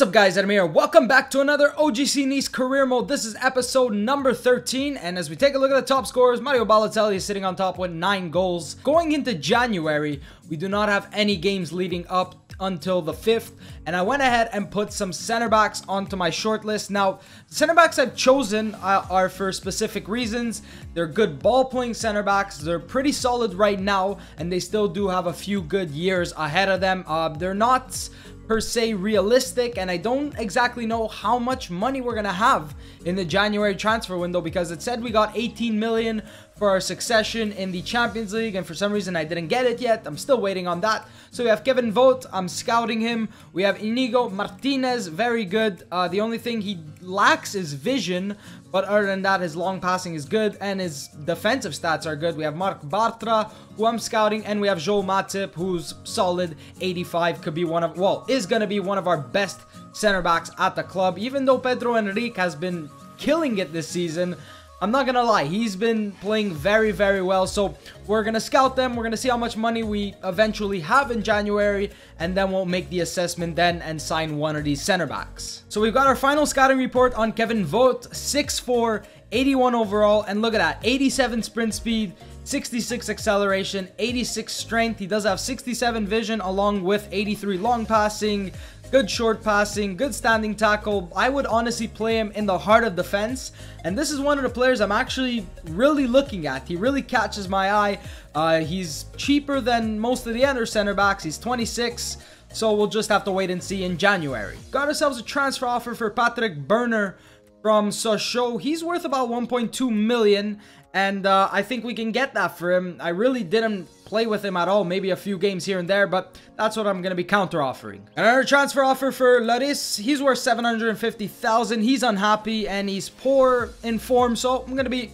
What's up guys, Adam here. Welcome back to another OGC Nice career mode. This is episode number 13, and as we take a look at the top scorers, Mario Balotelli is sitting on top with 9 goals. Going into January, we do not have any games leading up until the 5th, and I went ahead and put some center backs onto my short list. Now, the center backs I've chosen are for specific reasons. They're good ball playing center backs. They're pretty solid right now, and they still do have a few good years ahead of them. They're not per se realistic, and I don't exactly know how much money we're gonna have in the January transfer window, because it said we got 18 million for our succession in the Champions League, and for some reason I didn't get it yet. I'm still waiting on that. So we have Kevin Vogt. I'm scouting him. We have Inigo Martinez, very good. The only thing he lacks is vision, but other than that, his long passing is good and his defensive stats are good. We have Mark Bartra, who I'm scouting, and we have Joel Matip, who's solid. 85 could be one of, well, is gonna be one of our best center backs at the club. Even though Pedro Henrique has been killing it this season, I'm not gonna lie, he's been playing very, very well. So we're gonna scout them, we're gonna see how much money we eventually have in January, and then we'll make the assessment then and sign one of these center backs. So we've got our final scouting report on Kevin Vogt, 6'4", 81 overall, and look at that, 87 sprint speed, 66 acceleration, 86 strength. He does have 67 vision along with 83 long passing, good short passing, good standing tackle. I would honestly play him in the heart of defense, and this is one of the players I'm actually really looking at. He really catches my eye. He's cheaper than most of the other center backs. He's 26, so we'll just have to wait and see in January. Got ourselves a transfer offer for Patrick Berner from Sochaux. He's worth about 1.2 million, and I think we can get that for him. I really didn't play with him at all, maybe a few games here and there, but that's what I'm going to be counter-offering. Another transfer offer for Lloris. He's worth 750,000. He's unhappy and he's poor in form, so I'm going to be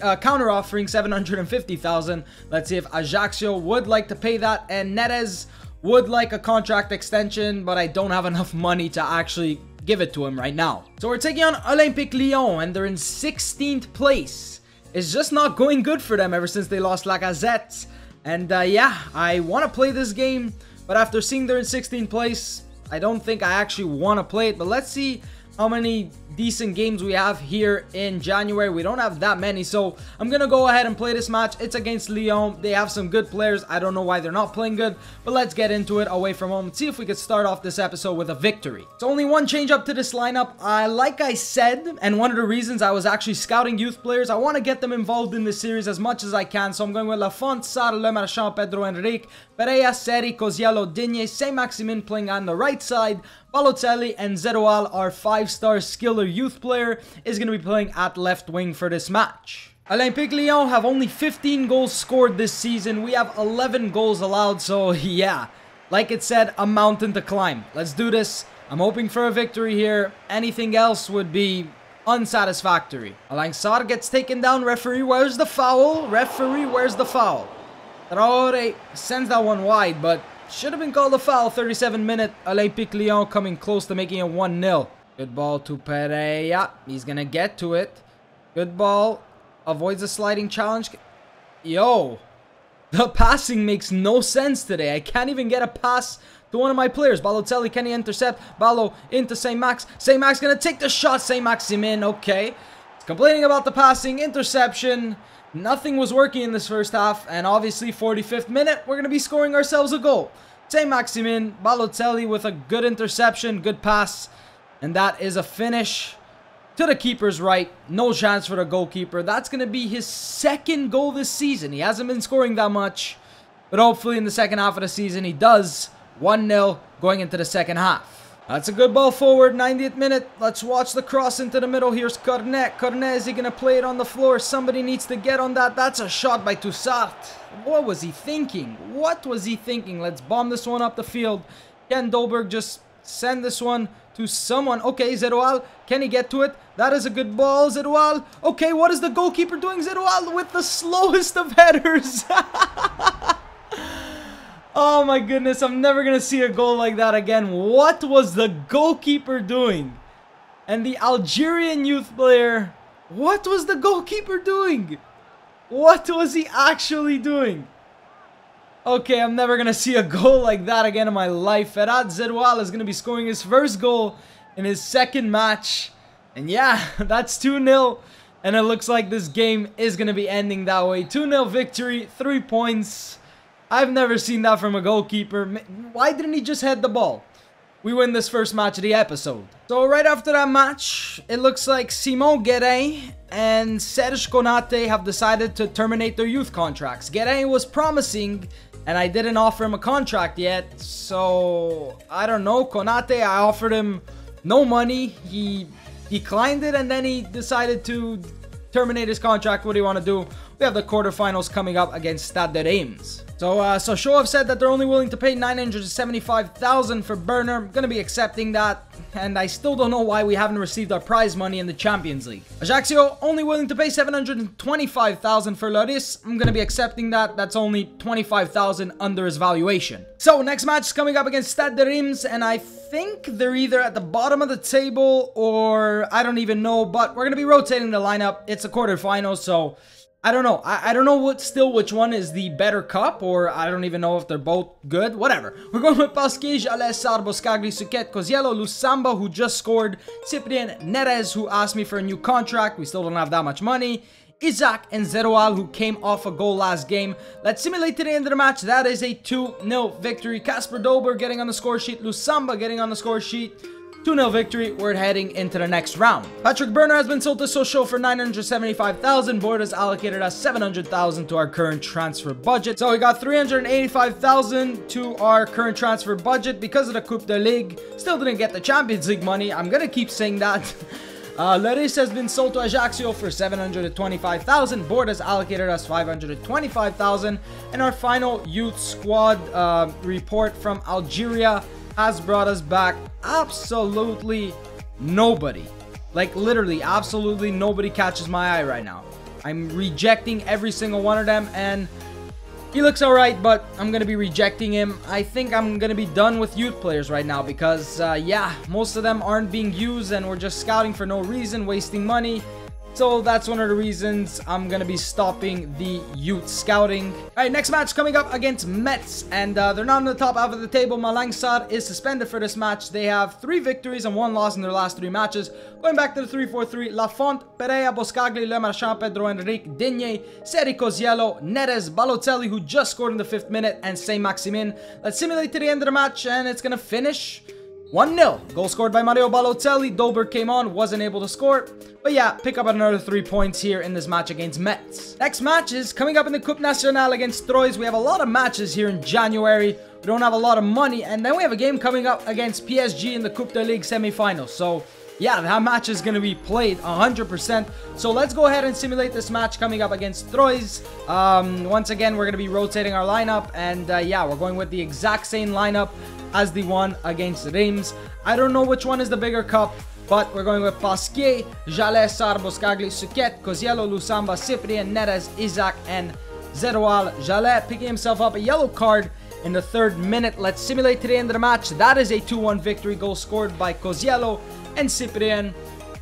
counter-offering 750,000. Let's see if Ajaccio would like to pay that, and Nerez would like a contract extension, but I don't have enough money to actually give it to him right now. So we're taking on Olympique Lyon, and they're in 16th place. It's just not going good for them ever since they lost Lacazette. And yeah, I want to play this game, but after seeing they're in 16th place, I don't think I actually want to play it. But let's see how many decent games we have here in January. We don't have that many, so I'm going to go ahead and play this match. It's against Lyon. They have some good players. I don't know why they're not playing good, but let's get into it away from home and see if we could start off this episode with a victory. It's only one change up to this lineup. Like I said, and one of the reasons I was actually scouting youth players, I want to get them involved in the series as much as I can, so I'm going with Lafont, Sarr, Le Marchand, Pedro Henrique, Pereira, Seri, Koziello, Digne, Saint-Maximin playing on the right side, Balotelli, and Zeroual, our 5-star skiller youth player, is going to be playing at left wing for this match. Olympique Lyon have only 15 goals scored this season. We have 11 goals allowed, so yeah, like it said, a mountain to climb. Let's do this. I'm hoping for a victory here. Anything else would be unsatisfactory. Malang Sarr gets taken down. Referee, where's the foul? Referee, where's the foul? Traore sends that one wide, but should have been called a foul. 37th minute. Olympique Lyon coming close to making it 1-0. Good ball to Pereira. He's going to get to it. Good ball. Avoids a sliding challenge. Yo. The passing makes no sense today. I can't even get a pass to one of my players. Balotelli, can he intercept? Balo into Saint-Max. Saint-Max going to take the shot. Saint-Maximin. Okay. He's complaining about the passing. Interception. Nothing was working in this first half. And obviously, 45th minute, we're going to be scoring ourselves a goal. Saint-Maximin. Balotelli with a good interception. Good pass. And that is a finish to the keeper's right. No chance for the goalkeeper. That's going to be his second goal this season. He hasn't been scoring that much, but hopefully in the second half of the season he does. 1-0 going into the second half. That's a good ball forward. 90th minute. Let's watch the cross into the middle. Here's Cornet. Cornet, is he going to play it on the floor? Somebody needs to get on that. That's a shot by Toussaint. What was he thinking? What was he thinking? Let's bomb this one up the field. Ken Dolberg just send this one to someone. Okay, Zeroual, can he get to it? That is a good ball, Zeroual. Okay, what is the goalkeeper doing? Zeroual with the slowest of headers. Oh my goodness, I'm never going to see a goal like that again. What was the goalkeeper doing? And the Algerian youth player, what was the goalkeeper doing? What was he actually doing? Okay, I'm never going to see a goal like that again in my life. Ferhat Zeroual is going to be scoring his first goal in his second match. And yeah, that's 2-0. And it looks like this game is going to be ending that way. 2-0 victory, 3 points. I've never seen that from a goalkeeper. Why didn't he just head the ball? We win this first match of the episode. So right after that match, it looks like Simon Geray and Serge Konate have decided to terminate their youth contracts. Geray was promising, and I didn't offer him a contract yet, so I don't know. Konate, I offered him no money. He declined it, and then he decided to terminate his contract. What do you want to do? We have the quarterfinals coming up against Stade de Reims. So Sochaux have said that they're only willing to pay 975,000 for Berner. I'm going to be accepting that, and I still don't know why we haven't received our prize money in the Champions League. Ajaccio only willing to pay 725,000 for Lloris. I'm going to be accepting that. That's only 25,000 under his valuation. So next match is coming up against Stade de Reims, and I think they're either at the bottom of the table or I don't even know, but we're going to be rotating the lineup. It's a quarterfinal, so I don't know. I don't know which one is the better cup, or I don't even know if they're both good. Whatever. We're going with Pasquige, Alès, Sarr, Boskagli, Suquet, Koziello, Lusamba, who just scored, Cyprien, Nerez, who asked me for a new contract. We still don't have that much money. Isaac and Zeroual, who came off a goal last game. Let's simulate to the end of the match. That is a 2-0 victory. Kasper Dober getting on the score sheet. Lusamba getting on the score sheet. 2-0 victory, we're heading into the next round. Patrick Berner has been sold to Sochaux for 975,000. Board has allocated us 700,000 to our current transfer budget. So we got 385,000 to our current transfer budget because of the Coupe de Ligue. Still didn't get the Champions League money. I'm going to keep saying that. Lloris has been sold to Ajaccio for 725,000. Board has allocated us 525,000. And our final youth squad report from Algeria has brought us back absolutely nobody. Like, literally, absolutely nobody catches my eye right now. I'm rejecting every single one of them, and he looks alright, but I'm going to be rejecting him. I think I'm going to be done with youth players right now because, yeah, most of them aren't being used, and we're just scouting for no reason, wasting money. So that's one of the reasons I'm going to be stopping the youth scouting. Alright, next match coming up against Metz. And they're not on the top half of the table. Malang Sarr is suspended for this match. They have 3 victories and 1 loss in their last 3 matches. Going back to the 3-4-3, Lafont, Pereira, Boscagli, Le Marchand, Pedro Henrique, Digne, Seri, Koziello, Nerez, Balotelli, who just scored in the 5th minute, and Saint-Maximin. Let's simulate to the end of the match, and it's going to finish 1-0. Goal scored by Mario Balotelli. Dober came on, wasn't able to score. But yeah, pick up another 3 points here in this match against Metz. Next match is coming up in the Coupe Nationale against Troyes. We have a lot of matches here in January. We don't have a lot of money. And then we have a game coming up against PSG in the Coupe de Ligue semi-final. So yeah, that match is going to be played 100%. So let's go ahead and simulate this match coming up against Troyes. Once again, we're going to be rotating our lineup. And yeah, we're going with the exact same lineup as the one against Reims. I don't know which one is the bigger cup, but we're going with Pasquier, Jalais, Sarr, Boskagli, Suquet, Koziello, Lusamba, Cyprien, Nerez, Isaac, and Zeroual. Jalais picking himself up a yellow card in the 3rd minute. Let's simulate to the end of the match. That is a 2-1 victory. Goal scored by Koziello and Cyprien.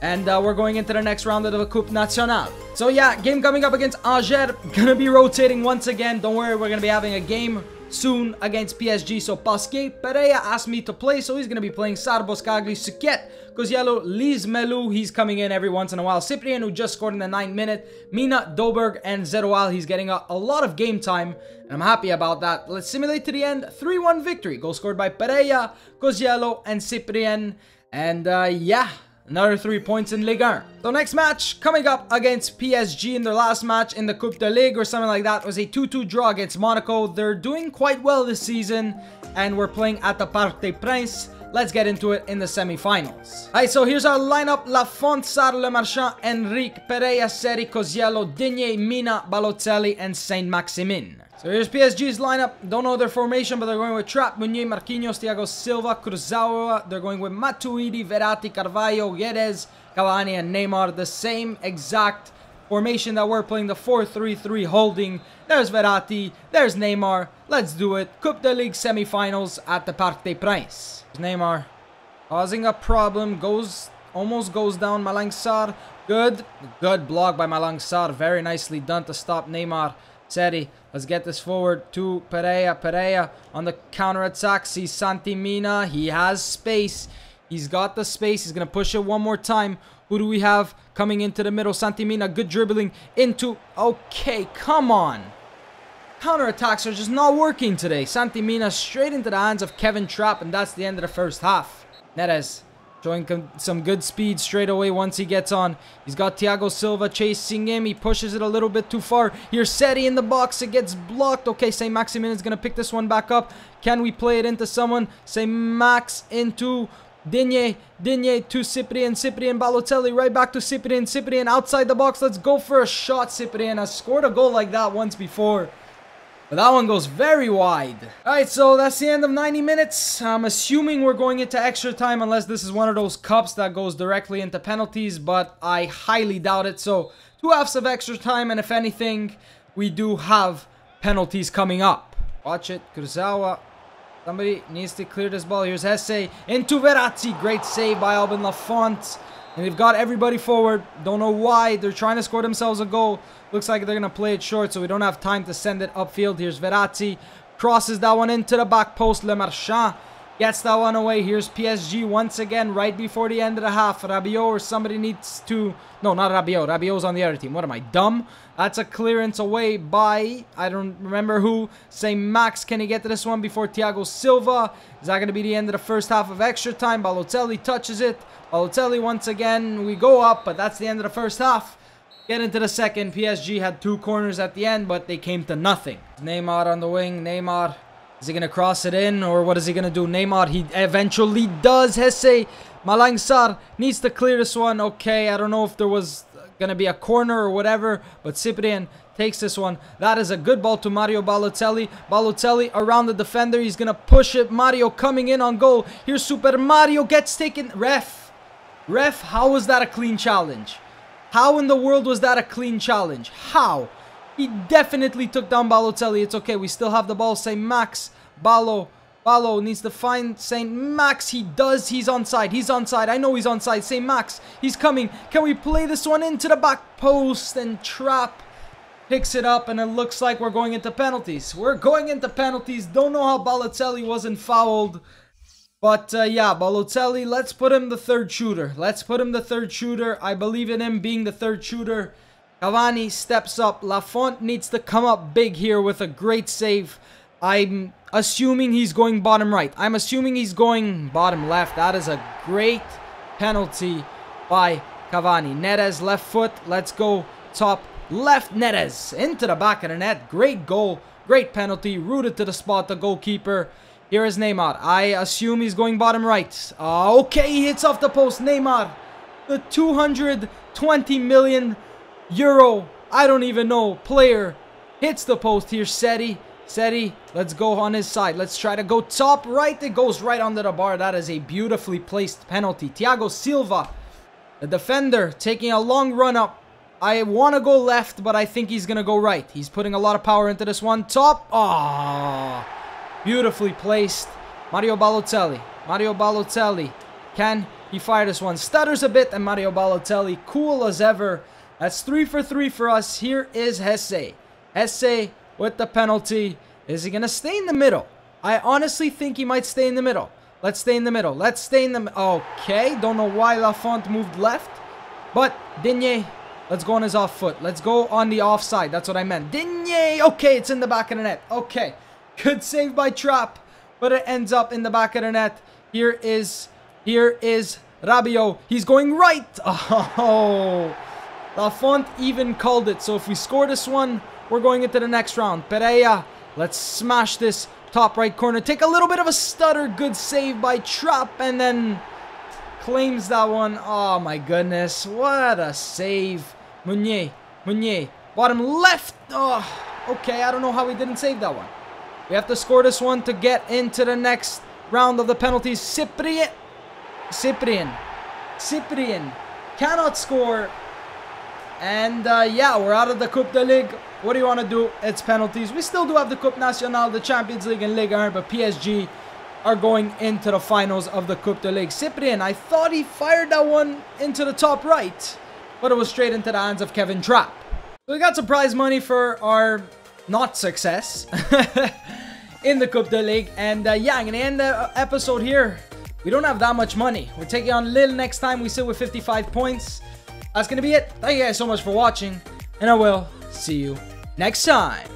And we're going into the next round of the Coupe Nationale. So yeah, game coming up against Angers. Gonna be rotating once again. Don't worry, we're gonna be having a game soon against PSG. So Pasquier, Pereira asked me to play, so he's going to be playing Sarr, Boskagli, Suquet, Koziello, Lise Melou, he's coming in every once in a while, Cyprien, who just scored in the 9th minute, Mina, Doberg, and Zeroual. He's getting a lot of game time, and I'm happy about that. Let's simulate to the end. 3-1 victory. Goal scored by Pereira, Koziello, and Cyprien, and yeah, another 3 points in Ligue 1. So next match coming up against PSG in their last match in the Coupe de Ligue or something like that was a 2-2 draw against Monaco. They're doing quite well this season, and we're playing at the Parc des Princes. Let's get into it in the semi-finals. Alright, so here's our lineup. Lafont, Sarr, Le Marchand, Henrique, Pereira, Seri, Koziello, Digne, Mina, Balotelli, and Saint-Maximin. So here's PSG's lineup. Don't know their formation, but they're going with Trapp, Meunier, Marquinhos, Thiago Silva, Kurzawa. They're going with Matuidi, Verratti, Carvalho, Guedes, Cavani, and Neymar. The same exact formation that we're playing, the 4-3-3 holding. There's Verratti. There's Neymar. Let's do it. Coupe de Ligue semi-finals at the Parc des Princes. Neymar causing a problem, almost goes down. Malang Sarr, good block by Malang Sarr, very nicely done to stop Neymar. Seri, let's get this forward to Pereira. Pereira on the counter-attack. See Santi Mina. He has space. He's got the space. He's going to push it one more time. Who do we have coming into the middle? Santi Mina. Good dribbling into... Okay, come on. Counter-attacks are just not working today. Santi Mina straight into the hands of Kevin Trapp, and that's the end of the first half. Nerez showing some good speed straight away once he gets on. He's got Thiago Silva chasing him. He pushes it a little bit too far. Here's Seri in the box. It gets blocked. Okay, Saint-Maximin is going to pick this one back up. Can we play it into someone? Saint-Max into... Digne, Digne to Cyprien, Cyprien, Balotelli, right back to Cyprien, Cyprien outside the box, let's go for a shot. Cyprien has scored a goal like that once before, but that one goes very wide. Alright, so that's the end of 90 minutes. I'm assuming we're going into extra time unless this is one of those cups that goes directly into penalties, but I highly doubt it. So, 2 halves of extra time, and if anything, we do have penalties coming up. Watch it, Kurzawa. Somebody needs to clear this ball. Here's Hesse into Verratti. Great save by Alban Lafont. And they've got everybody forward. Don't know why. They're trying to score themselves a goal. Looks like they're going to play it short, so we don't have time to send it upfield. Here's Verratti. Crosses that one into the back post. Le Marchand gets that one away. Here's PSG once again right before the end of the half. Rabiot or somebody needs to... No, not Rabiot. Rabiot's on the other team. What am I, dumb? That's a clearance away by, I don't remember who. Saint-Max, can he get to this one before Thiago Silva? Is that going to be the end of the first half of extra time? Balotelli touches it. Balotelli once again, we go up, but that's the end of the first half. Get into the second. PSG had 2 corners at the end, but they came to nothing. Neymar on the wing. Neymar, is he going to cross it in, or what is he going to do? Neymar, he eventually does. Hesse, Malang Sarr needs to clear this one. Okay, I don't know if there was... going to be a corner or whatever, but Cyprien takes this one. That is a good ball to Mario Balotelli. Balotelli around the defender. He's going to push it. Mario coming in on goal. Here's Super Mario, gets taken. Ref, how was that a clean challenge? How in the world was that a clean challenge? How? He definitely took down Balotelli. It's okay. We still have the ball. Saint-Max, Balo needs to find Saint-Max. He does. He's onside. He's onside. I know he's onside. Saint-Max, he's coming. Can we play this one into the back post? And Trapp picks it up, and it looks like we're going into penalties. We're going into penalties. Don't know how Balotelli wasn't fouled. But yeah, Balotelli, let's put him the third shooter. Let's put him the third shooter. I believe in him being the third shooter. Cavani steps up. Lafont needs to come up big here with a great save. I'm assuming he's going bottom right. I'm assuming he's going bottom left. That is a great penalty by Cavani. Nerez, left foot. Let's go top left. Nerez into the back of the net. Great goal. Great penalty. Rooted to the spot, the goalkeeper. Here is Neymar. I assume he's going bottom right. Okay, he hits off the post. Neymar, the 220 million euro, I don't even know, player, hits the post. Here, Seri. Seri, let's go on his side. Let's try to go top right. It goes right under the bar. That is a beautifully placed penalty. Thiago Silva, the defender, taking a long run up. I want to go left, but I think he's going to go right. He's putting a lot of power into this one. Top. Oh, beautifully placed. Mario Balotelli. Mario Balotelli. Can he fire this one? Stutters a bit, and Mario Balotelli, cool as ever. That's 3 for 3 for us. Here is Hesse. Hesse with the penalty. Is he going to stay in the middle? I honestly think he might stay in the middle. Let's stay in the middle. Let's stay in the middle. Okay. Don't know why Lafont moved left. But Digne. Let's go on his off foot. Let's go on the offside. That's what I meant. Digne. Okay. It's in the back of the net. Okay. Good save by Trapp. But it ends up in the back of the net. Here is Rabiot. He's going right. Oh. Lafont even called it. So if we score this one, we're going into the next round. Pereira, let's smash this top right corner. Take a little bit of a stutter. Good save by Trapp, and then claims that one. Oh my goodness, what a save. Meunier, bottom left. Oh, okay, I don't know how he didn't save that one. We have to score this one to get into the next round of the penalties. Cyprien cannot score. And yeah, we're out of the Coupe de Ligue. What do you want to do? It's penalties. We still do have the Coupe Nationale, the Champions League, and Ligue 1, but PSG are going into the finals of the Coupe de Ligue. Cyprien, I thought he fired that one into the top right, but it was straight into the hands of Kevin Trapp. So we got some prize money for our not success in the Coupe de Ligue. And yeah, I'm gonna end the episode here. We don't have that much money. We're taking on Lille next time. We sit with 55 points. That's gonna be it. Thank you guys so much for watching, and I will see you next time.